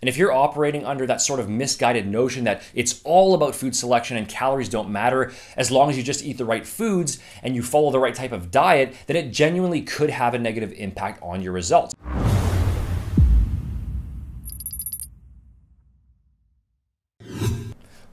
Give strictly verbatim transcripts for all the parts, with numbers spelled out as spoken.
And if you're operating under that sort of misguided notion that it's all about food selection and calories don't matter, as long as you just eat the right foods and you follow the right type of diet, then it genuinely could have a negative impact on your results.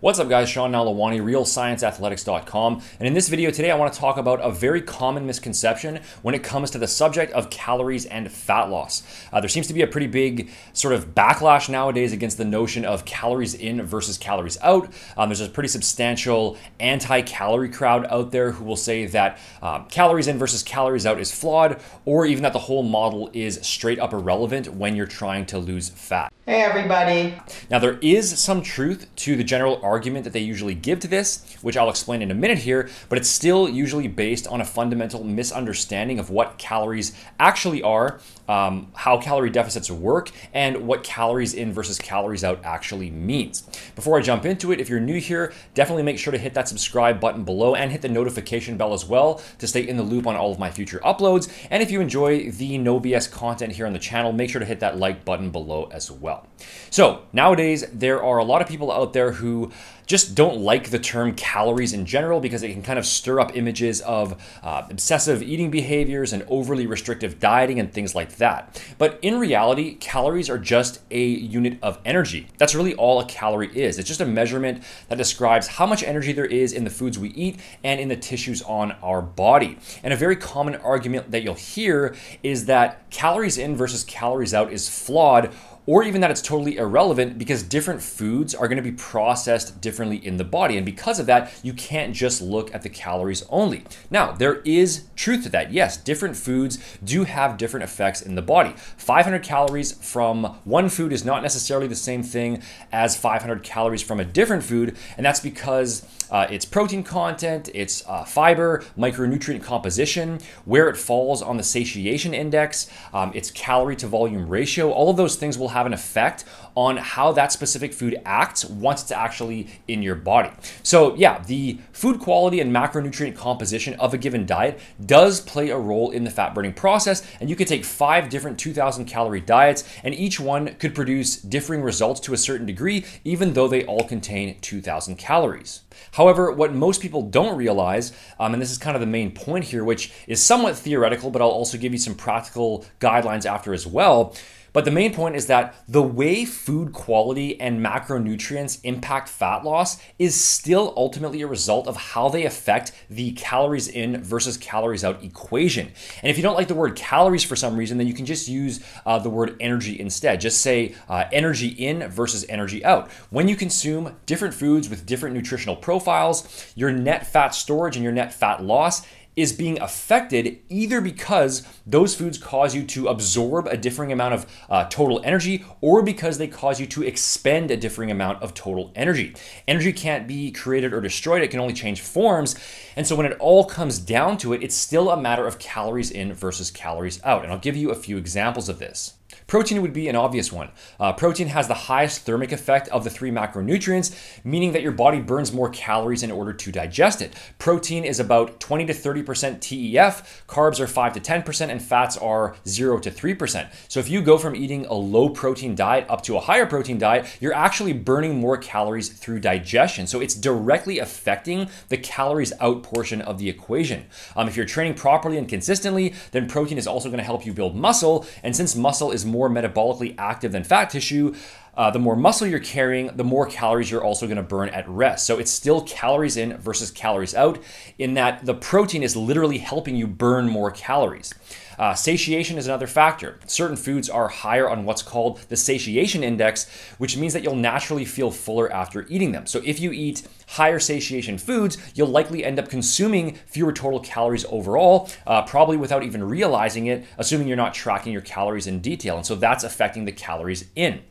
What's up guys, Sean Nalewanyj, real science athletics dot com. And in this video today, I wanna talk about a very common misconception when it comes to the subject of calories and fat loss. Uh, there seems to be a pretty big sort of backlash nowadays against the notion of calories in versus calories out. Um, there's a pretty substantial anti-calorie crowd out there who will say that um, calories in versus calories out is flawed, or even that the whole model is straight up irrelevant when you're trying to lose fat. Hey everybody. Now there is some truth to the general argument argument that they usually give to this, which I'll explain in a minute here, but it's still usually based on a fundamental misunderstanding of what calories actually are, um, how calorie deficits work, and what calories in versus calories out actually means. Before I jump into it, if you're new here, definitely make sure to hit that subscribe button below and hit the notification bell as well to stay in the loop on all of my future uploads. And if you enjoy the no B S content here on the channel, make sure to hit that like button below as well. So nowadays, there are a lot of people out there who just don't like the term calories in general because it can kind of stir up images of uh, obsessive eating behaviors and overly restrictive dieting and things like that. But in reality, calories are just a unit of energy. That's really all a calorie is. It's just a measurement that describes how much energy there is in the foods we eat and in the tissues on our body. And a very common argument that you'll hear is that calories in versus calories out is flawed, or even that it's totally irrelevant because different foods are gonna be processed differently in the body. And because of that, you can't just look at the calories only. Now, there is truth to that. Yes, different foods do have different effects in the body. five hundred calories from one food is not necessarily the same thing as five hundred calories from a different food. And that's because uh, its protein content, its uh, fiber, micronutrient composition, where it falls on the satiation index, um, its calorie to volume ratio, all of those things will have an effect on how that specific food acts once it's actually in your body. So yeah, the food quality and macronutrient composition of a given diet does play a role in the fat burning process. And you could take five different two thousand calorie diets and each one could produce differing results to a certain degree, even though they all contain two thousand calories. However, what most people don't realize, um, and this is kind of the main point here, which is somewhat theoretical, but I'll also give you some practical guidelines after as well. But the main point is that the way food quality and macronutrients impact fat loss is still ultimately a result of how they affect the calories in versus calories out equation. And if you don't like the word calories for some reason, then you can just use uh, the word energy instead. Just say uh, energy in versus energy out. When you consume different foods with different nutritional profiles, your net fat storage and your net fat loss is being affected either because those foods cause you to absorb a differing amount of uh, total energy, or because they cause you to expend a differing amount of total energy. Energy can't be created or destroyed, it can only change forms. And so when it all comes down to it, it's still a matter of calories in versus calories out. And I'll give you a few examples of this. Protein would be an obvious one. Uh, protein has the highest thermic effect of the three macronutrients, meaning that your body burns more calories in order to digest it. Protein is about twenty to thirty percent T E F, carbs are five to ten percent, and fats are zero to three percent. So if you go from eating a low protein diet up to a higher protein diet, you're actually burning more calories through digestion. So it's directly affecting the calories out portion of the equation. Um, if you're training properly and consistently, then protein is also gonna help you build muscle. And since muscle is more more metabolically active than fat tissue, uh, the more muscle you're carrying, the more calories you're also gonna burn at rest. So it's still calories in versus calories out in that the protein is literally helping you burn more calories. Uh, satiation is another factor. Certain foods are higher on what's called the satiation index, which means that you'll naturally feel fuller after eating them. So if you eat higher satiation foods, you'll likely end up consuming fewer total calories overall, uh, probably without even realizing it, assuming you're not tracking your calories in detail. And so that's affecting the calories in.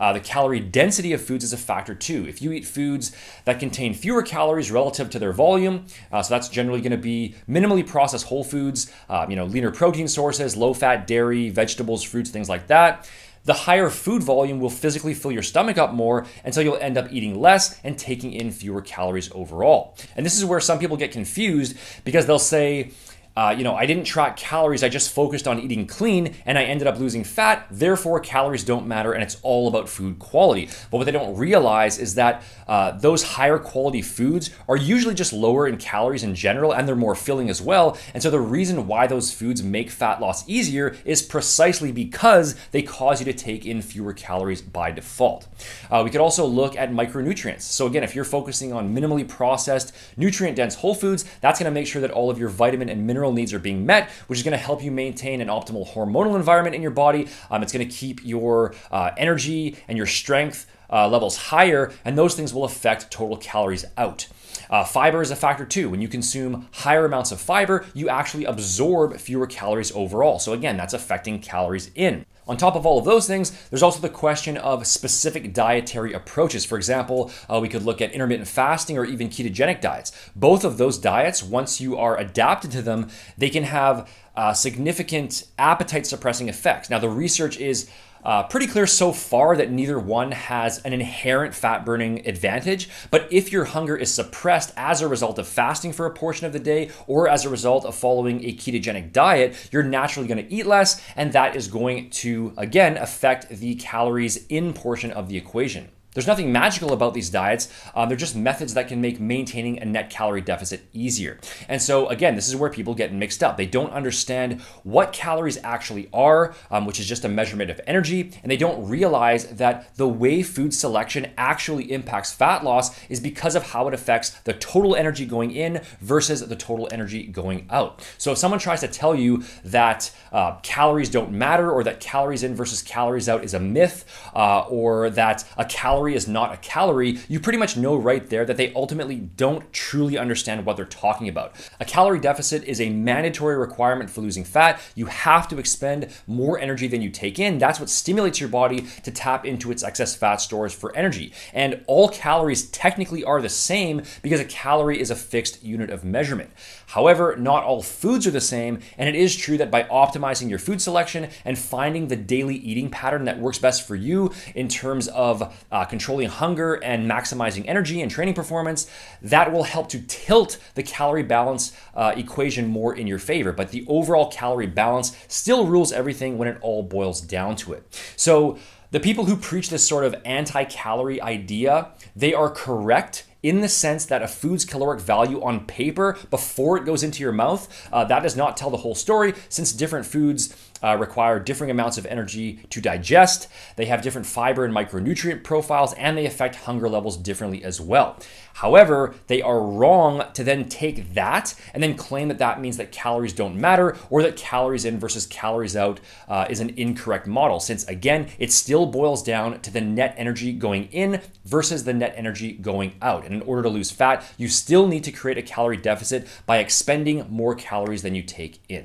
Uh, the calorie density of foods is a factor too. If you eat foods that contain fewer calories relative to their volume, uh, so that's generally gonna be minimally processed whole foods, uh, you know, leaner protein sources, low fat dairy, vegetables, fruits, things like that. The higher food volume will physically fill your stomach up more, and so you'll end up eating less and taking in fewer calories overall. And this is where some people get confused because they'll say, uh, you know, I didn't track calories. I just focused on eating clean and I ended up losing fat. Therefore, calories don't matter and it's all about food quality. But what they don't realize is that uh, those higher quality foods are usually just lower in calories in general, and they're more filling as well. And so the reason why those foods make fat loss easier is precisely because they cause you to take in fewer calories by default. Uh, we could also look at micronutrients. So again, if you're focusing on minimally processed, nutrient-dense whole foods, that's gonna make sure that all of your vitamin and mineral needs are being met, which is gonna help you maintain an optimal hormonal environment in your body. Um, it's gonna keep your uh, energy and your strength Uh, levels higher, and those things will affect total calories out. Uh, fiber is a factor too. When you consume higher amounts of fiber, you actually absorb fewer calories overall. So again, that's affecting calories in. On top of all of those things, there's also the question of specific dietary approaches. For example, uh, we could look at intermittent fasting or even ketogenic diets. Both of those diets, once you are adapted to them, they can have uh, significant appetite suppressing effects. Now, the research is Uh, pretty clear so far that neither one has an inherent fat burning advantage, but if your hunger is suppressed as a result of fasting for a portion of the day or as a result of following a ketogenic diet, you're naturally going to eat less, and that is going to, again, affect the calories in portion of the equation. There's nothing magical about these diets. Um, they're just methods that can make maintaining a net calorie deficit easier. And so again, this is where people get mixed up. They don't understand what calories actually are, um, which is just a measurement of energy. And they don't realize that the way food selection actually impacts fat loss is because of how it affects the total energy going in versus the total energy going out. So if someone tries to tell you that uh, calories don't matter, or that calories in versus calories out is a myth, uh, or that a calorie is not a calorie, you pretty much know right there that they ultimately don't truly understand what they're talking about. A calorie deficit is a mandatory requirement for losing fat. You have to expend more energy than you take in. That's what stimulates your body to tap into its excess fat stores for energy. And all calories technically are the same because a calorie is a fixed unit of measurement. However, not all foods are the same, and it is true that by optimizing your food selection and finding the daily eating pattern that works best for you in terms of uh, controlling hunger and maximizing energy and training performance, that will help to tilt the calorie balance uh, equation more in your favor. But the overall calorie balance still rules everything when it all boils down to it. So the people who preach this sort of anti-calorie idea, they are correct in the sense that a food's caloric value on paper before it goes into your mouth, uh, that does not tell the whole story, since different foods uh, require differing amounts of energy to digest. They have different fiber and micronutrient profiles, and they affect hunger levels differently as well. However, they are wrong to then take that and then claim that that means that calories don't matter, or that calories in versus calories out uh, is an incorrect model, since again, it still boils down to the net energy going in versus the net energy going out. And in order to lose fat, you still need to create a calorie deficit by expending more calories than you take in.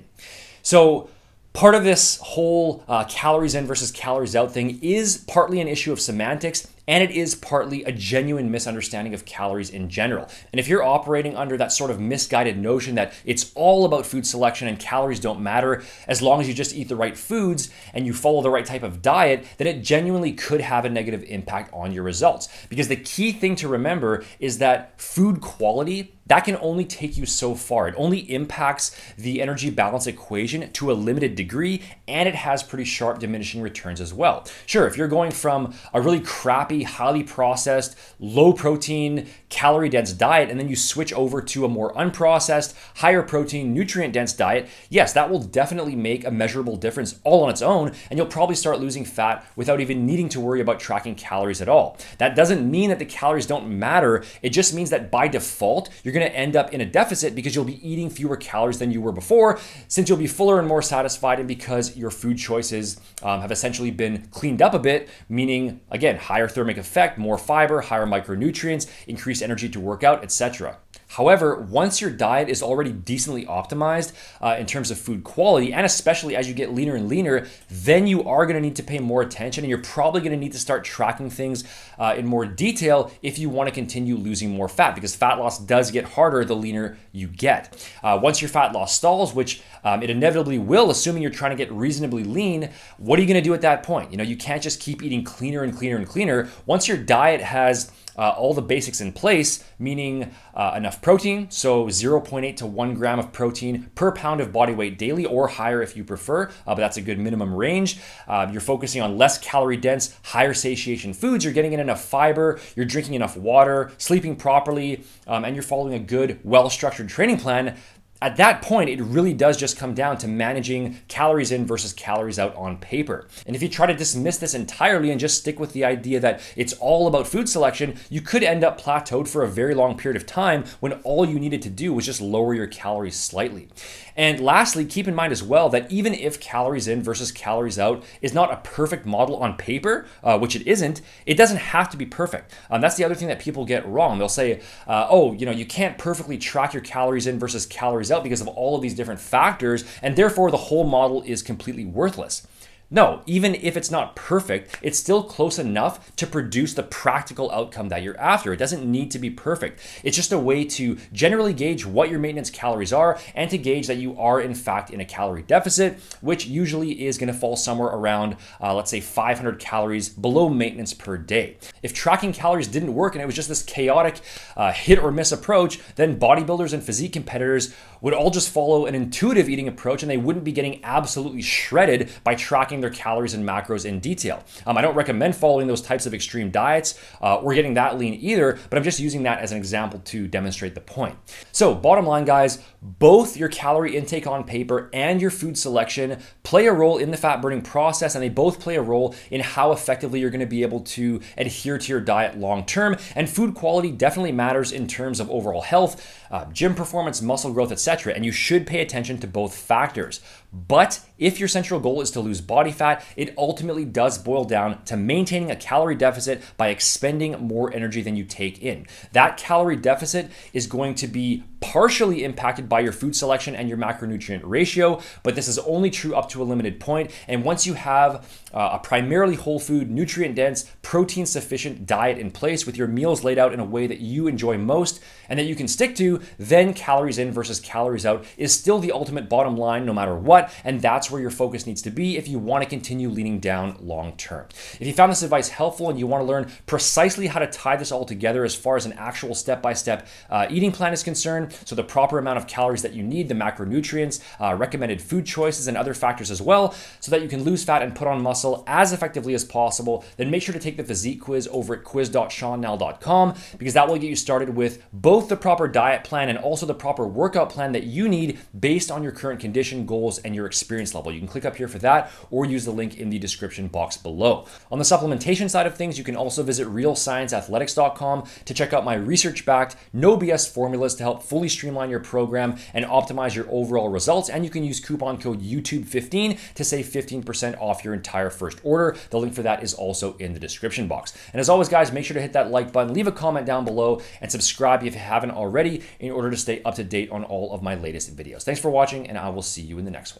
So part of this whole uh, calories in versus calories out thing is partly an issue of semantics, and it is partly a genuine misunderstanding of calories in general. And if you're operating under that sort of misguided notion that it's all about food selection and calories don't matter as long as you just eat the right foods and you follow the right type of diet, then it genuinely could have a negative impact on your results. Because the key thing to remember is that food quality, that can only take you so far. It only impacts the energy balance equation to a limited degree, and it has pretty sharp diminishing returns as well. Sure, if you're going from a really crappy, highly processed, low protein, calorie dense diet, and then you switch over to a more unprocessed, higher protein, nutrient dense diet, yes, that will definitely make a measurable difference all on its own, and you'll probably start losing fat without even needing to worry about tracking calories at all. That doesn't mean that the calories don't matter. It just means that by default, you're going to end up in a deficit because you'll be eating fewer calories than you were before, since you'll be fuller and more satisfied, and because your food choices um, have essentially been cleaned up a bit, meaning, again, higher thermic effect, more fiber, higher micronutrients, increased energy to work out, et cetera. However, once your diet is already decently optimized uh, in terms of food quality, and especially as you get leaner and leaner, then you are going to need to pay more attention, and you're probably going to need to start tracking things uh, in more detail if you want to continue losing more fat, because fat loss does get harder the leaner you get. Uh, once your fat loss stalls, which um, it inevitably will, assuming you're trying to get reasonably lean, what are you going to do at that point? You know, you can't just keep eating cleaner and cleaner and cleaner. Once your diet has Uh, all the basics in place, meaning uh, enough of protein, so zero point eight to one gram of protein per pound of body weight daily, or higher if you prefer, uh, but that's a good minimum range. Uh, you're focusing on less calorie dense, higher satiation foods. You're getting in enough fiber, you're drinking enough water, sleeping properly, um, and you're following a good, well-structured training plan. At that point, it really does just come down to managing calories in versus calories out on paper. And if you try to dismiss this entirely and just stick with the idea that it's all about food selection, you could end up plateaued for a very long period of time when all you needed to do was just lower your calories slightly. And lastly, keep in mind as well that even if calories in versus calories out is not a perfect model on paper, uh, which it isn't, it doesn't have to be perfect. Um, that's the other thing that people get wrong. They'll say, uh, oh, you know, you can't perfectly track your calories in versus calories out because of all of these different factors, and therefore the whole model is completely worthless. No, even if it's not perfect, it's still close enough to produce the practical outcome that you're after. It doesn't need to be perfect. It's just a way to generally gauge what your maintenance calories are and to gauge that you are in fact in a calorie deficit, which usually is going to fall somewhere around, uh, let's say five hundred calories below maintenance per day. If tracking calories didn't work and it was just this chaotic uh, hit or miss approach, then bodybuilders and physique competitors would all just follow an intuitive eating approach and they wouldn't be getting absolutely shredded by tracking their calories and macros in detail. Um, I don't recommend following those types of extreme diets uh, or getting that lean either, but I'm just using that as an example to demonstrate the point. So bottom line, guys, both your calorie intake on paper and your food selection play a role in the fat burning process, and they both play a role in how effectively you're going to be able to adhere to your diet long term. And food quality definitely matters in terms of overall health, uh, gym performance, muscle growth, et cetera. And you should pay attention to both factors. But if your central goal is to lose body fat, it ultimately does boil down to maintaining a calorie deficit by expending more energy than you take in. That calorie deficit is going to be partially impacted by your food selection and your macronutrient ratio, but this is only true up to a limited point. And once you have uh, a primarily whole food, nutrient dense, protein sufficient diet in place with your meals laid out in a way that you enjoy most and that you can stick to, then calories in versus calories out is still the ultimate bottom line no matter what. And that's where your focus needs to be if you want to continue leaning down long term. If you found this advice helpful and you want to learn precisely how to tie this all together as far as an actual step-by-step uh, eating plan is concerned, so the proper amount of calories that you need, the macronutrients, uh, recommended food choices, and other factors as well, so that you can lose fat and put on muscle as effectively as possible, then make sure to take the physique quiz over at quiz dot sean nal dot com, because that will get you started with both the proper diet plan and also the proper workout plan that you need based on your current condition, goals, and and your experience level. You can click up here for that or use the link in the description box below. On the supplementation side of things, you can also visit real science athletics dot com to check out my research-backed, no B S formulas to help fully streamline your program and optimize your overall results. And you can use coupon code YouTube fifteen to save fifteen percent off your entire first order. The link for that is also in the description box. And as always, guys, make sure to hit that like button, leave a comment down below, and subscribe if you haven't already in order to stay up to date on all of my latest videos. Thanks for watching, and I will see you in the next one.